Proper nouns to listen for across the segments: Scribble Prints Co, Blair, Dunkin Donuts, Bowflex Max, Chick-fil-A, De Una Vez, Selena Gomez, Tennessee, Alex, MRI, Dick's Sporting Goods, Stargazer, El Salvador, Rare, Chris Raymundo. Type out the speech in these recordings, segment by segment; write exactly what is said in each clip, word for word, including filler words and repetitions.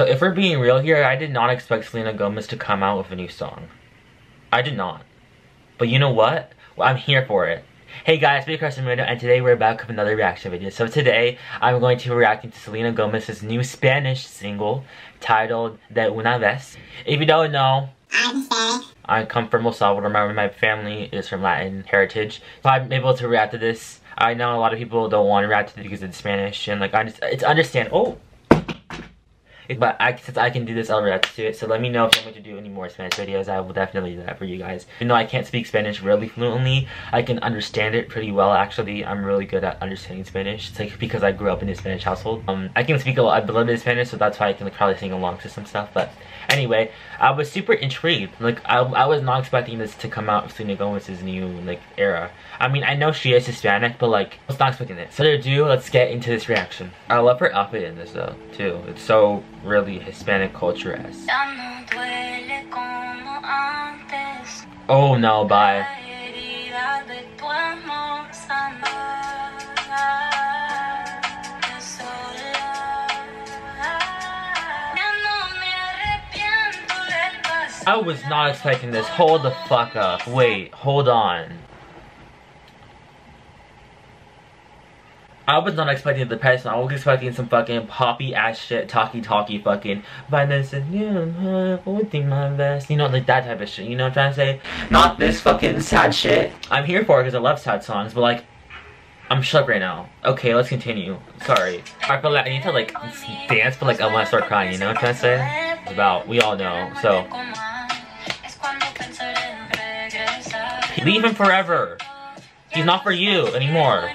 So if we're being real here, I did not expect Selena Gomez to come out with a new song. I did not. But you know what? Well, I'm here for it. Hey guys, me Chris Raymundo, and today we're back with another reaction video. So today, I'm going to be reacting to Selena Gomez's new Spanish single titled De Una Vez. If you don't know, I'm Spanish. I come from El Salvador. My, my family is from Latin heritage, so I'm able to react to this. I know a lot of people don't want to react to it because it's Spanish, and like I just, it's understand. Oh. But I, since I can do this, I'll react to it. So let me know if you want me to do any more Spanish videos. I will definitely do that for you guys. Even though I can't speak Spanish really fluently, I can understand it pretty well, actually. I'm really good at understanding Spanish. It's like because I grew up in a Spanish household. Um, I can speak a, lot, a little bit of Spanish, so that's why I can like, probably sing along to some stuff. But anyway, I was super intrigued. Like, I, I was not expecting this to come out of Selena Gomez's new, like, era. I mean, I know she is Hispanic, but like, I was not expecting it. So, ado, let's get into this reaction. I love her outfit in this, though, too. It's so really Hispanic culture esque. Oh no, bye. I was not expecting this. Hold the fuck up. Wait, hold on. I was not expecting the person. I was expecting some fucking poppy ass shit, talky talky fucking violence and yeah, I think my best. You know, like that type of shit. You know what I'm trying to say? Not this fucking sad shit. I'm here for it because I love sad songs, but like, I'm shook right now. Okay, let's continue. Sorry. I feel like I need to like dance, but like I want to start crying. You know what I'm trying to say? It's about, we all know. So, leave him forever. He's not for you anymore.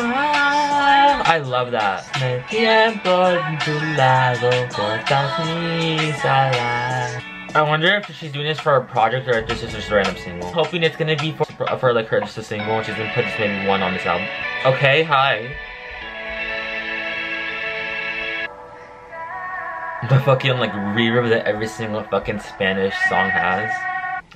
I love that. I wonder if she's doing this for a project or if this is just a random single. Hoping it's gonna be for, for like her just a single and she's gonna put just maybe one on this album. Okay, hi. The fucking like reverb that every single fucking Spanish song has.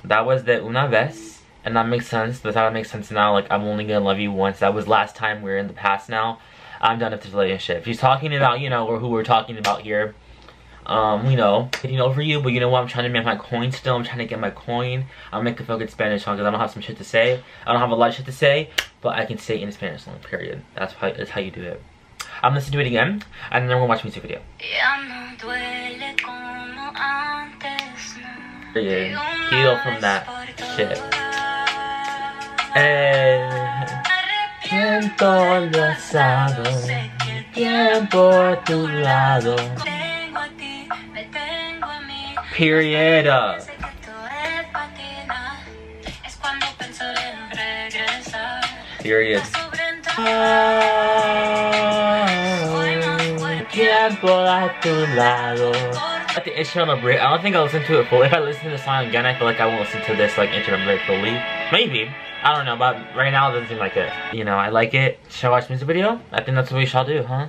That was De Una Vez. And that makes sense. That's how it makes sense now. Like, I'm only gonna love you once. That was last time. We're in the past now. I'm done with this relationship. She's talking about, you know, or who we're talking about here. Um, you know, getting over you. But you know what? I'm trying to make my coin still. I'm trying to get my coin. I'll make a fucking Spanish song because I don't have some shit to say. I don't have a lot of shit to say. But I can say it in a Spanish song, period. That's how, that's how you do it. I'm gonna do it again. And then we're gonna watch a music video. Period. Heal from that shit. Period. Period. At the intro on a break, I don't think I'll listen to it fully. If I listen to the song again, I feel like I won't listen to this like intro on a break fully. Maybe. I don't know, but right now it doesn't seem like it. You know, I like it. Shall I watch music video? I think that's what we shall do, huh?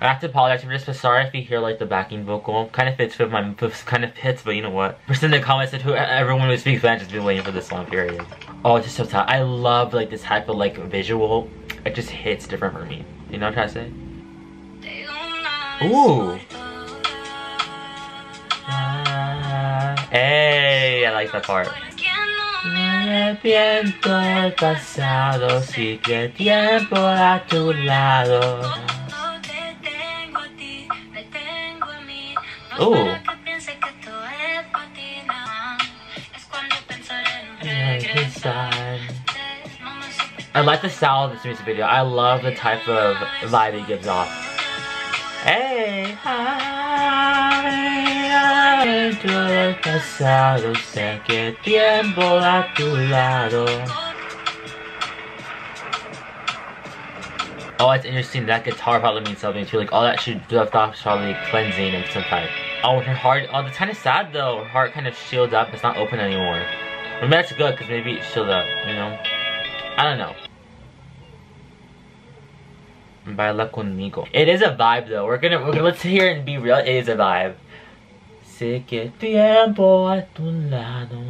I have to apologize for this, but sorry if you hear like the backing vocal. Kind of fits with my kind of fits, but you know what? Person in the comments said who everyone who speaks Spanish has been waiting for this long period. Oh, it's just so tight. I love like this type of like visual. It just hits different for me. You know what I'm trying to say? Ooh. Hey, I like that part. Ooh. I like the style of this music video. I love the type of vibe it gives off. Hey, hi. Oh, it's interesting. That guitar probably means something too. Like all that shit left off probably cleansing of some type. Oh, her heart. Oh, that's kind of sad though. Her heart kind of sealed up. It's not open anymore. But that's good because maybe it sealed up. You know. I don't know. Baila conmigo. It is a vibe though. We're gonna, we're gonna let's hear it and be real. It is a vibe. Sé que el tiempo a tu lado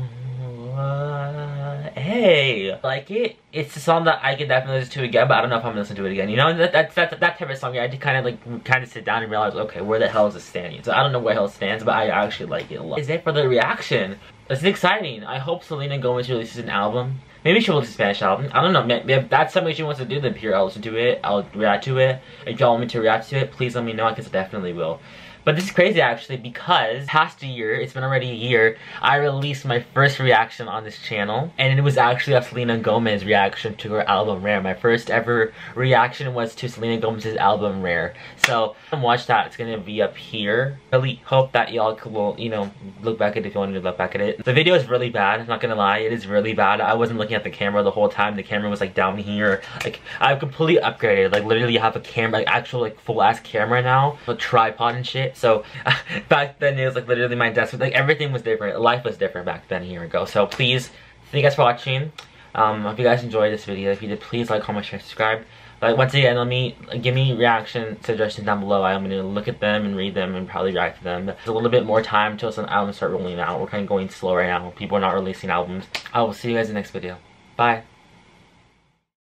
hey, like it. It's a song that I could definitely listen to again, but I don't know if I'm gonna listen to it again. You know, that that that, that type of song. Yeah, I had to kind of like kind of sit down and realize, okay, where the hell is it standing? So I don't know where the hell it stands, but I actually like it a lot. Is it for the reaction? It's exciting. I hope Selena Gomez releases an album. Maybe she will release a Spanish album. I don't know. Maybe if that's something she wants to do, then here, I'll listen to it. I'll react to it. If y'all want me to react to it, please let me know. I guess I definitely will. But this is crazy actually, because past a year, it's been already a year, I released my first reaction on this channel, and it was actually a Selena Gomez reaction to her album Rare. My first ever reaction was to Selena Gomez's album Rare. So watch that, it's gonna be up here. Really hope that y'all will, you know, look back at it if you want to look back at it. The video is really bad, I'm not gonna lie, it is really bad. I wasn't looking at the camera the whole time, the camera was like down here. Like I've completely upgraded, like literally have a camera, like actual like full ass camera now, a tripod and shit. So uh, back then it was like literally my desk, like everything was different. Life was different back then a year ago. So please, thank you guys for watching. Um, I hope you guys enjoyed this video. If you did, please like, comment, share, subscribe. But once again, let me give me reaction suggestions down below. I'm gonna look at them and read them and probably react to them. There's a little bit more time till some albums start rolling out. We're kind of going slow right now. People are not releasing albums. I will see you guys in the next video. Bye.